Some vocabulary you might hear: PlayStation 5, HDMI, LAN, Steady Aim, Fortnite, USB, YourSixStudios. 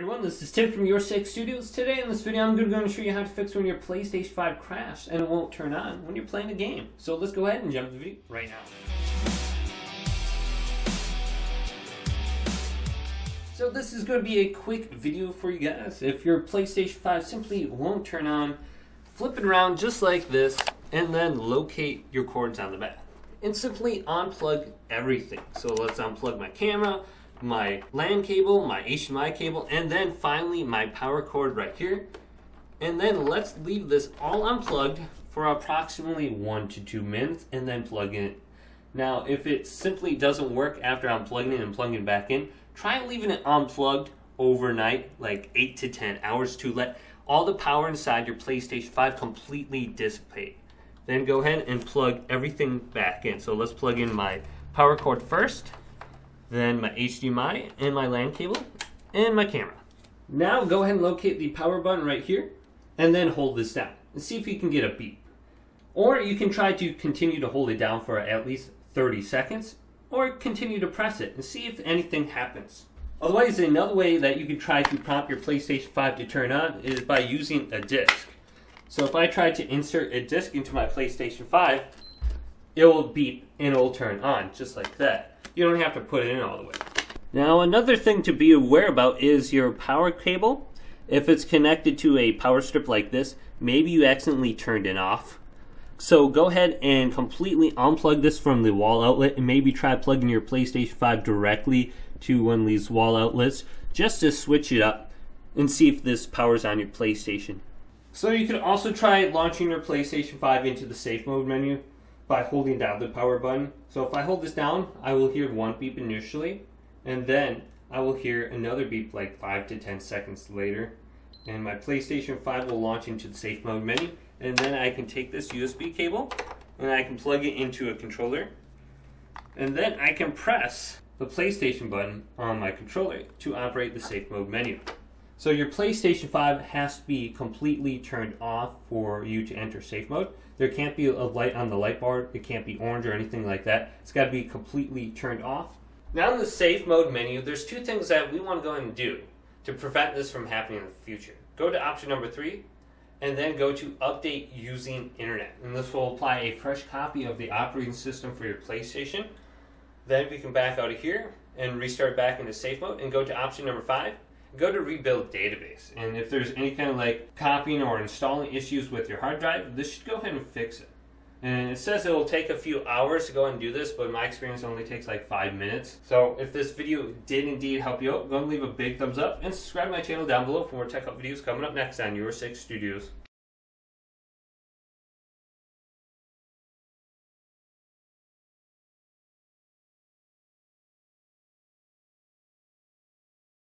Everyone, this is Tim from YourSixStudios. Today in this video I'm going to show you how to fix when your PlayStation 5 crashes and it won't turn on when you're playing a game. So let's go ahead and jump to the video right now. So this is going to be a quick video for you guys. If your PlayStation 5 simply won't turn on, flip it around just like this and then locate your cords on the back. And simply unplug everything. So let's unplug my camera, my LAN cable, my HDMI cable, and then finally my power cord right here. And then let's leave this all unplugged for approximately 1 to 2 minutes and then plug in. Now, if it simply doesn't work after unplugging it and plugging it back in, try leaving it unplugged overnight, like 8 to 10 hours to let all the power inside your PlayStation 5 completely dissipate. Then go ahead and plug everything back in. So let's plug in my power cord first, then my HDMI and my LAN cable and my camera. Now go ahead and locate the power button right here and then hold this down and see if you can get a beep. Or you can try to continue to hold it down for at least 30 seconds or continue to press it and see if anything happens. Otherwise, another way that you can try to prompt your PlayStation 5 to turn on is by using a disc. So if I try to insert a disc into my PlayStation 5, it will beep and it will turn on just like that. You don't have to put it in all the way. Now, another thing to be aware about is your power cable. If it's connected to a power strip like this, maybe you accidentally turned it off. So go ahead and completely unplug this from the wall outlet and maybe try plugging your PlayStation 5 directly to one of these wall outlets just to switch it up and see if this powers on your PlayStation. So you could also try launching your PlayStation 5 into the safe mode menu by holding down the power button. So if I hold this down, I will hear one beep initially, and then I will hear another beep like 5 to 10 seconds later. And my PlayStation 5 will launch into the safe mode menu, and then I can take this USB cable and I can plug it into a controller, and then I can press the PlayStation button on my controller to operate the safe mode menu. So your PlayStation 5 has to be completely turned off for you to enter safe mode. There can't be a light on the light bar. It can't be orange or anything like that. It's got to be completely turned off. Now in the safe mode menu, there's two things that we want to go ahead and do to prevent this from happening in the future. Go to option number 3 and then go to update using internet. And this will apply a fresh copy of the operating system for your PlayStation. Then we can back out of here and restart back into safe mode and go to option number 5. Go to rebuild database, and if there's any kind of like copying or installing issues with your hard drive, this should go ahead and fix it. And it says it will take a few hours to go ahead and do this, but in my experience it only takes like 5 minutes. So if this video did indeed help you out, go ahead and leave a big thumbs up and subscribe to my channel down below for more tech help videos coming up next on YourSixStudios.